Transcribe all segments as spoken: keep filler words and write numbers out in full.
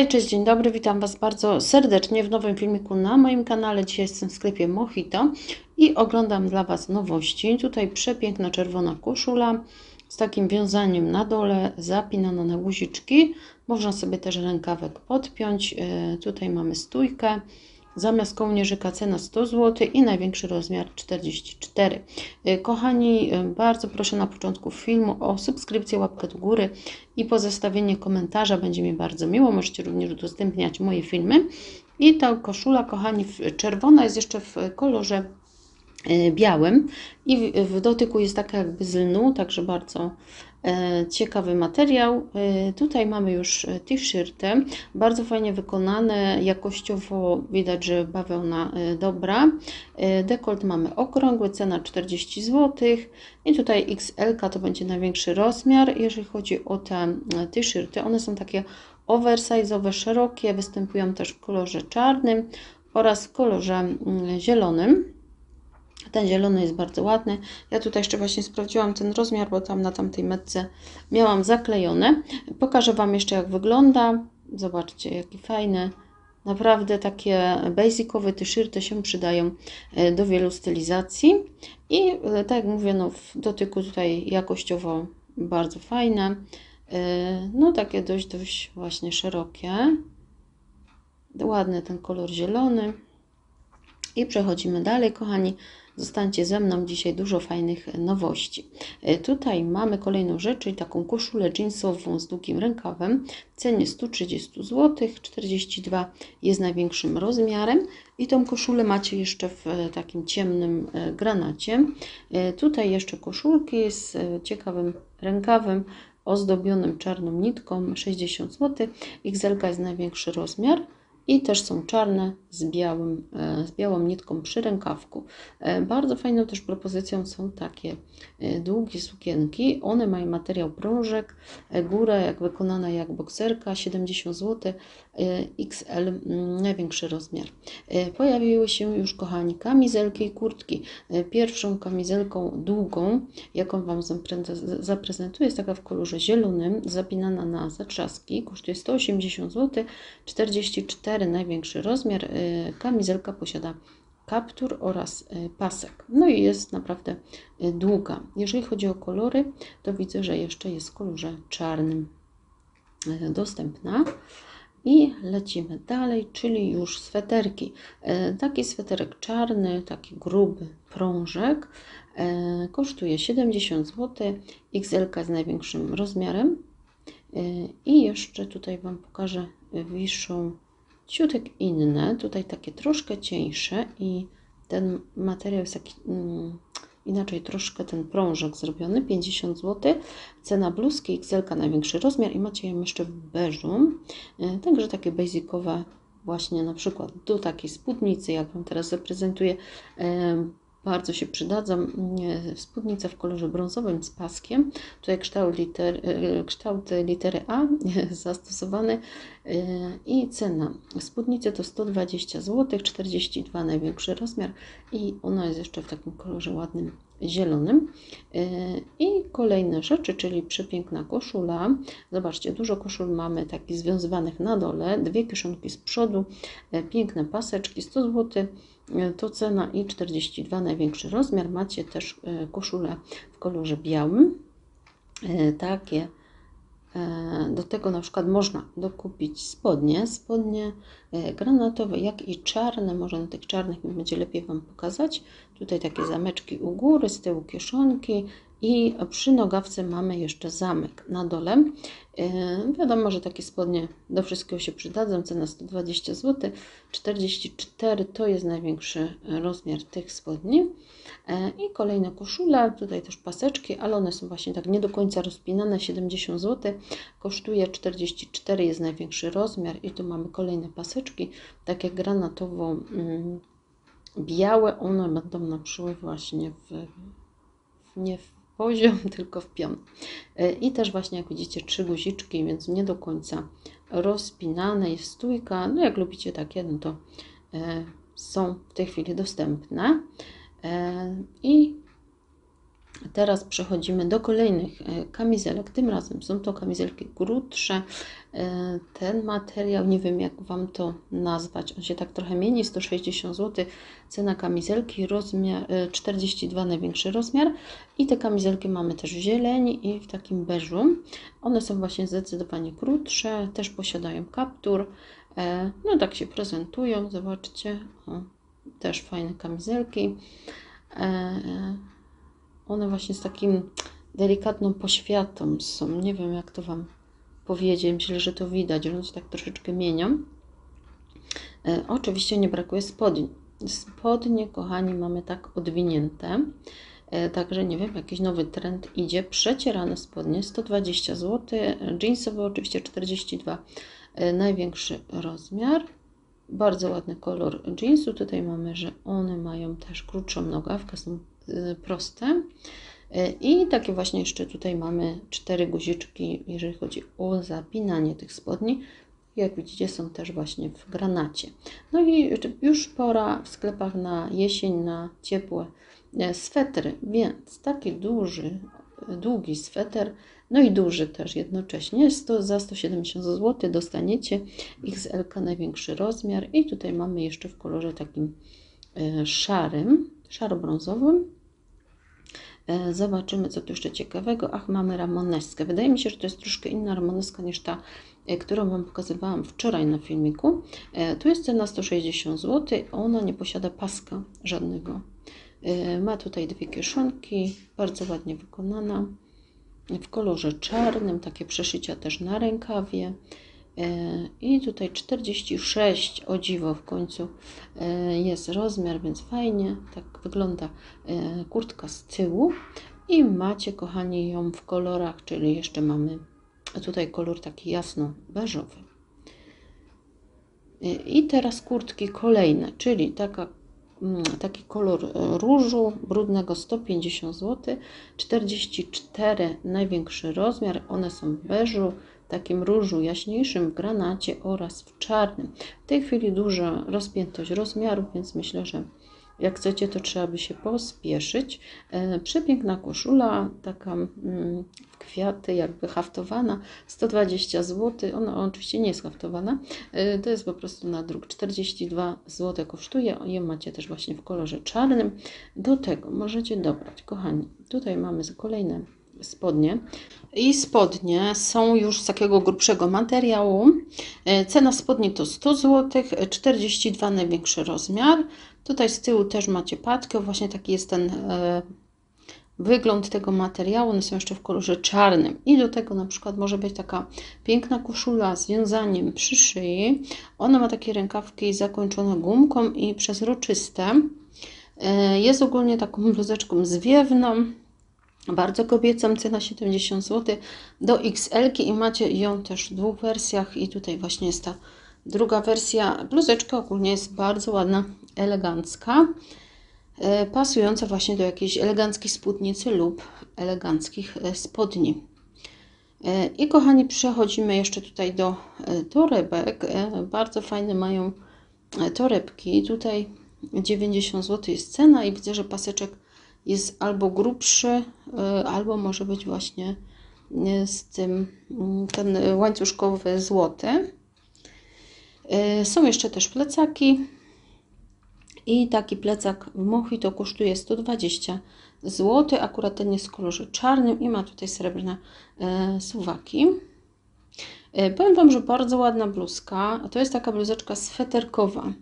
Hej, cześć, dzień dobry, witam Was bardzo serdecznie w nowym filmiku na moim kanale. Dzisiaj jestem w sklepie Mohito i oglądam dla Was nowości. Tutaj przepiękna czerwona koszula z takim wiązaniem na dole, zapinana na guziczki. Można sobie też rękawek podpiąć. Tutaj mamy stójkę. Zamiast kołnierzyka cena sto złotych i największy rozmiar czterdzieści cztery. Kochani, bardzo proszę na początku filmu o subskrypcję, łapkę do góry i pozostawienie komentarza. Będzie mi bardzo miło. Możecie również udostępniać moje filmy. I ta koszula, kochani, czerwona jest jeszcze w kolorze białym i w dotyku jest taka jakby z lnu, także bardzo ciekawy materiał. Tutaj mamy już t-shirty, bardzo fajnie wykonane, jakościowo widać, że bawełna dobra. Dekolt mamy okrągły, cena czterdzieści złotych i tutaj X L ka to będzie największy rozmiar. Jeżeli chodzi o te t-shirty, one są takie oversize'owe, szerokie, występują też w kolorze czarnym oraz w kolorze zielonym. Ten zielony jest bardzo ładny. Ja tutaj jeszcze właśnie sprawdziłam ten rozmiar, bo tam na tamtej metce miałam zaklejone. Pokażę Wam jeszcze, jak wygląda. Zobaczcie, jaki fajny. Naprawdę takie basicowe t-shirty się przydają do wielu stylizacji. I tak jak mówię, no w dotyku tutaj jakościowo bardzo fajne. No takie dość, dość właśnie szerokie. Ładny ten kolor zielony. I przechodzimy dalej, kochani. Zostańcie ze mną, dzisiaj dużo fajnych nowości. Tutaj mamy kolejną rzecz, czyli taką koszulę jeansową z długim rękawem. W cenie sto trzydzieści złotych, czterdzieści dwa jest największym rozmiarem. I tą koszulę macie jeszcze w takim ciemnym granacie. Tutaj jeszcze koszulki z ciekawym rękawem ozdobionym czarną nitką, sześćdziesiąt złotych. X L ka jest największy rozmiar. I też są czarne z, białym, z białą nitką przy rękawku. Bardzo fajną też propozycją są takie długie sukienki. One mają materiał prążek, góra jak wykonana jak bokserka, siedemdziesiąt złotych, X L największy rozmiar. Pojawiły się już, kochani, kamizelki i kurtki. Pierwszą kamizelką długą, jaką Wam zaprezentuję, jest taka w kolorze zielonym, zapinana na zatrzaski. Kosztuje sto osiemdziesiąt złotych, czterdzieści cztery. Największy rozmiar. Kamizelka posiada kaptur oraz pasek. No i jest naprawdę długa. Jeżeli chodzi o kolory, to widzę, że jeszcze jest w kolorze czarnym dostępna. I lecimy dalej, czyli już sweterki. Taki sweterek czarny, taki gruby prążek. Kosztuje siedemdziesiąt złotych. X L ka jest największym rozmiarem. I jeszcze tutaj Wam pokażę, wiszą ciutek inne, tutaj takie troszkę cieńsze i ten materiał jest taki mm, inaczej troszkę ten prążek zrobiony, pięćdziesiąt złotych, cena bluzki X L ka największy rozmiar i macie ją jeszcze w beżu, także takie basicowe właśnie na przykład do takiej spódnicy, jak Wam teraz zaprezentuję, bardzo się przydadzą. Spódnica w kolorze brązowym z paskiem. Tutaj kształt, liter, kształt litery A zastosowany i cena spódnicy to sto dwadzieścia złotych, czterdzieści dwa największy rozmiar i ona jest jeszcze w takim kolorze ładnym zielonym. I kolejne rzeczy, czyli przepiękna koszula. Zobaczcie, dużo koszul mamy takich związywanych na dole, dwie kieszonki z przodu, piękne paseczki, sto złotych. To cena i czterdzieści dwa największy rozmiar. Macie też koszulę w kolorze białym. Takie do tego na przykład można dokupić spodnie, spodnie granatowe, jak i czarne. Może na tych czarnych będzie lepiej Wam pokazać. Tutaj takie zameczki u góry, z tyłu kieszonki i przy nogawce mamy jeszcze zamek na dole. Wiadomo, że takie spodnie do wszystkiego się przydadzą. Cena sto dwadzieścia złotych, czterdzieści cztery to jest największy rozmiar tych spodni. I kolejne koszule, tutaj też paseczki, ale one są właśnie tak nie do końca rozpinane, siedemdziesiąt złotych, kosztuje czterdzieści cztery, jest największy rozmiar i tu mamy kolejne paseczki, takie granatowo białe, one będą na przyły właśnie w, nie w poziom, tylko w pion. I też właśnie, jak widzicie, trzy guziczki, więc nie do końca rozpinane, jest stójka. No jak lubicie takie, no to są w tej chwili dostępne. I Teraz przechodzimy do kolejnych kamizelek, tym razem są to kamizelki krótsze. Ten materiał, nie wiem jak Wam to nazwać, on się tak trochę mieni, sto sześćdziesiąt złotych cena kamizelki, rozmiar czterdzieści dwa największy rozmiar. I te kamizelki mamy też w zieleni i w takim beżu, one są właśnie zdecydowanie krótsze, też posiadają kaptur, no tak się prezentują, zobaczcie, o, też fajne kamizelki. One właśnie z takim delikatną poświatą są, nie wiem jak to Wam powiedzieć, myślę, że to widać, że one się tak troszeczkę mienią. E, oczywiście nie brakuje spodni. Spodnie, kochani, mamy tak odwinięte, e, także nie wiem, jakiś nowy trend idzie. Przecierane spodnie, sto dwadzieścia złotych, jeansowe oczywiście czterdzieści dwa, e, największy rozmiar. Bardzo ładny kolor jeansu, tutaj mamy, że one mają też krótszą nogawkę, są proste i takie właśnie jeszcze tutaj mamy cztery guziczki, jeżeli chodzi o zapinanie tych spodni, jak widzicie są też właśnie w granacie. No i już pora w sklepach na jesień na ciepłe swetry, więc taki duży, długi sweter, no i duży też jednocześnie, sto, za sto siedemdziesiąt złotych dostaniecie iks el ka największy rozmiar i tutaj mamy jeszcze w kolorze takim szarym, szaro-brązowym. Zobaczymy, co tu jeszcze ciekawego. Ach, mamy ramoneskę. Wydaje mi się, że to jest troszkę inna ramoneska niż ta, którą Wam pokazywałam wczoraj na filmiku. Tu jest cena sto sześćdziesiąt złotych. Ona nie posiada paska żadnego. Ma tutaj dwie kieszonki. Bardzo ładnie wykonana. W kolorze czarnym. Takie przeszycia też na rękawie. I tutaj czterdzieści sześć, o dziwo w końcu jest rozmiar, więc fajnie, tak wygląda kurtka z tyłu i macie kochani ją w kolorach, czyli jeszcze mamy tutaj kolor taki jasno-beżowy. I teraz kurtki kolejne, czyli taka, taki kolor różu brudnego sto pięćdziesiąt złotych, czterdzieści cztery największy rozmiar, one są w beżu, takim różu jaśniejszym, w granacie oraz w czarnym. W tej chwili duża rozpiętość rozmiarów, więc myślę, że jak chcecie, to trzeba by się pospieszyć. Przepiękna koszula, taka w kwiaty jakby haftowana, sto dwadzieścia złotych. Ona oczywiście nie jest haftowana, to jest po prostu na druk. czterdzieści dwa złote kosztuje, je macie też właśnie w kolorze czarnym. Do tego możecie dobrać, kochani, tutaj mamy kolejne spodnie i spodnie są już z takiego grubszego materiału. Cena spodni to sto złotych, czterdzieści dwa największy rozmiar. Tutaj z tyłu też macie patkę, właśnie taki jest ten e, wygląd tego materiału, one są jeszcze w kolorze czarnym i do tego na przykład może być taka piękna koszula z wiązaniem przy szyi, ona ma takie rękawki zakończone gumką i przezroczyste, e, jest ogólnie taką bluzeczką zwiewną, bardzo kobiecą, cena siedemdziesiąt złotych do iks el ki i macie ją też w dwóch wersjach i tutaj właśnie jest ta druga wersja. Bluzeczka ogólnie jest bardzo ładna, elegancka, pasująca właśnie do jakiejś eleganckiej spódnicy lub eleganckich spodni. I kochani, przechodzimy jeszcze tutaj do torebek, bardzo fajne mają torebki, tutaj dziewięćdziesiąt złotych jest cena i widzę, że paseczek jest albo grubszy, albo może być właśnie z tym ten łańcuszkowy złoty. Są jeszcze też plecaki i taki plecak w Mohito kosztuje sto dwadzieścia złotych, akurat ten jest w kolorze czarnym i ma tutaj srebrne suwaki. Powiem Wam, że bardzo ładna bluzka, to jest taka bluzeczka sweterkowa,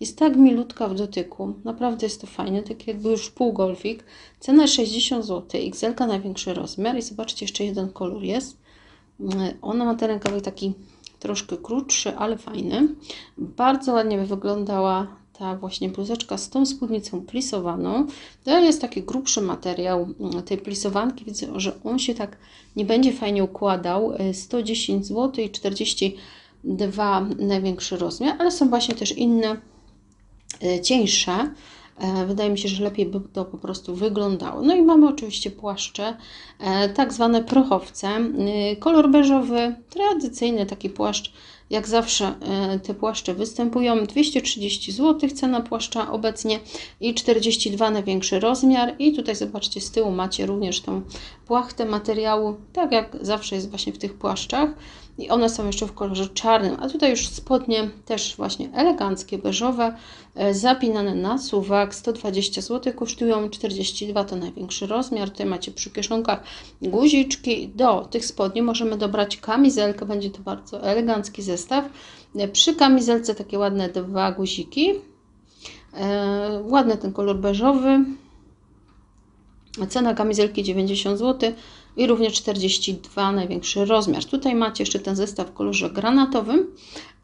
jest tak milutka w dotyku, naprawdę jest to fajne, tak jakby już półgolfik, cena sześćdziesiąt złotych, iks el ka największy rozmiar i zobaczcie, jeszcze jeden kolor jest, ona ma ten rękawek taki troszkę krótszy, ale fajny, bardzo ładnie by wyglądała ta właśnie bluzeczka z tą spódnicą plisowaną. To jest taki grubszy materiał tej plisowanki, widzę, że on się tak nie będzie fajnie układał, sto dziesięć złotych i czterdzieści dwa największy rozmiar, ale są właśnie też inne cieńsze, wydaje mi się, że lepiej by to po prostu wyglądało. No i mamy oczywiście płaszcze, tak zwane prochowce, kolor beżowy, tradycyjny taki płaszcz Jak zawsze te płaszcze występują. dwieście trzydzieści złotych cena płaszcza obecnie i czterdzieści dwa największy rozmiar. I tutaj zobaczcie, z tyłu macie również tą płachtę materiału, tak jak zawsze jest właśnie w tych płaszczach. I one są jeszcze w kolorze czarnym, a tutaj już spodnie też właśnie eleganckie, beżowe, zapinane na suwak, sto dwadzieścia złotych kosztują, czterdzieści dwa to największy rozmiar. Tutaj macie przy kieszonkach guziczki. Do tych spodni możemy dobrać kamizelkę, będzie to bardzo elegancki zestaw. Przy kamizelce takie ładne dwa guziki, e, ładny ten kolor beżowy. Cena kamizelki dziewięćdziesiąt złotych i również czterdzieści dwa największy rozmiar. Tutaj macie jeszcze ten zestaw w kolorze granatowym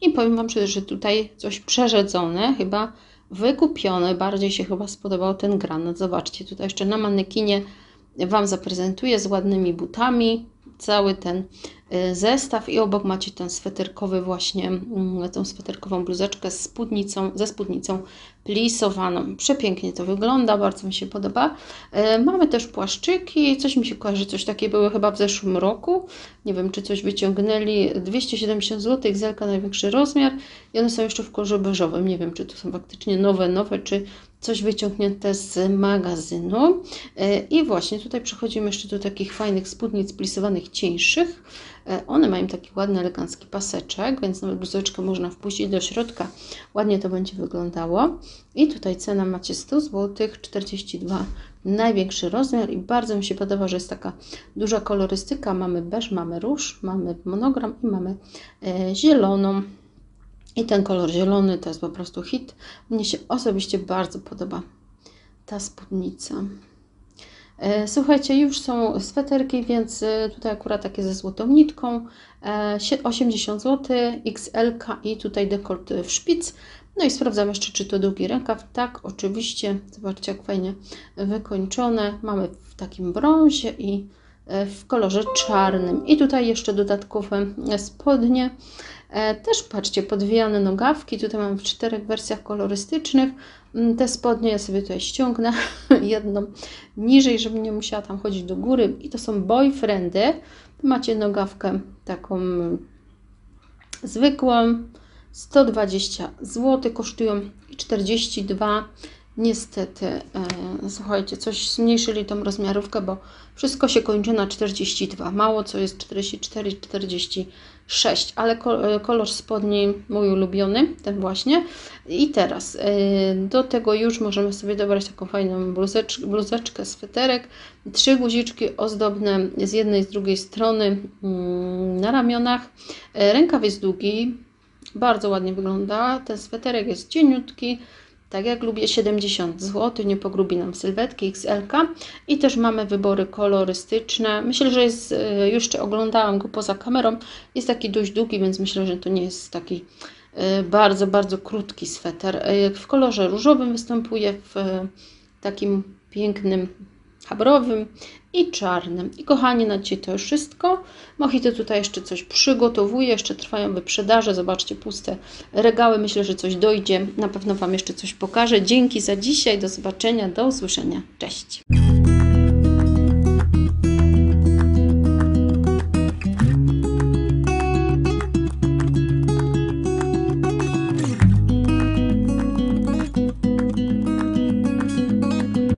i powiem Wam, że tutaj coś przerzedzone, chyba wykupione, bardziej się chyba spodobał ten granat. Zobaczcie, tutaj jeszcze na manekinie Wam zaprezentuję z ładnymi butami cały ten zestaw i obok macie ten sweterkowy właśnie, tą sweterkową bluzeczkę z spódnicą, ze spódnicą plisowaną. Przepięknie to wygląda, bardzo mi się podoba. Mamy też płaszczyki, coś mi się kojarzy, coś takie były chyba w zeszłym roku. Nie wiem, czy coś wyciągnęli. dwieście siedemdziesiąt złotych, zelka największy rozmiar i one są jeszcze w kolorze beżowym. Nie wiem, czy to są faktycznie nowe, nowe, czy coś wyciągnięte z magazynu. I właśnie tutaj przechodzimy jeszcze do takich fajnych spódnic plisowanych, cieńszych. One mają taki ładny, elegancki paseczek, więc nawet bluzeczkę można wpuścić do środka. Ładnie to będzie wyglądało. I tutaj cena macie sto złotych, czterdzieści dwa największy rozmiar i bardzo mi się podoba, że jest taka duża kolorystyka. Mamy beż, mamy róż, mamy monogram i mamy e, zieloną. I ten kolor zielony to jest po prostu hit. Mnie się osobiście bardzo podoba ta spódnica. Słuchajcie, już są sweterki, więc tutaj akurat takie ze złotą nitką, osiemdziesiąt złotych, iks el ka i tutaj dekolt w szpic. No i sprawdzam jeszcze, czy to długi rękaw. Tak, oczywiście, zobaczcie jak fajnie wykończone. Mamy w takim brązie i w kolorze czarnym. I tutaj jeszcze dodatkowe spodnie. Też patrzcie, podwijane nogawki. Tutaj mam w czterech wersjach kolorystycznych. Te spodnie ja sobie tutaj ściągnę jedną niżej, żebym nie musiała tam chodzić do góry. I to są boyfriendy. Macie nogawkę taką zwykłą. sto dwadzieścia złotych kosztują i czterdzieści dwa. Niestety, e, słuchajcie, coś zmniejszyli tą rozmiarówkę, bo wszystko się kończy na czterdzieści dwa. Mało co jest czterdzieści cztery, czterdzieści sześć, ale kolor spodni mój ulubiony, ten właśnie. I teraz e, do tego już możemy sobie dobrać taką fajną bluzecz, bluzeczkę, sweterek. Trzy guziczki ozdobne z jednej i z drugiej strony mm, na ramionach. E, rękaw jest długi, bardzo ładnie wygląda. Ten sweterek jest cieniutki. Tak jak lubię, siedemdziesiąt złotych, nie pogrubi nam sylwetki, iks el ka. I też mamy wybory kolorystyczne. Myślę, że jest, już oglądałam go poza kamerą, jest taki dość długi, więc myślę, że to nie jest taki bardzo, bardzo krótki sweter. W kolorze różowym występuje, w takim pięknym chabrowym i czarnym. I kochani, na dzisiaj to już wszystko. Mohito tutaj jeszcze coś przygotowuje, jeszcze trwają wyprzedaże, zobaczcie, puste regały, myślę, że coś dojdzie, na pewno Wam jeszcze coś pokażę. Dzięki za dzisiaj, do zobaczenia, do usłyszenia, cześć!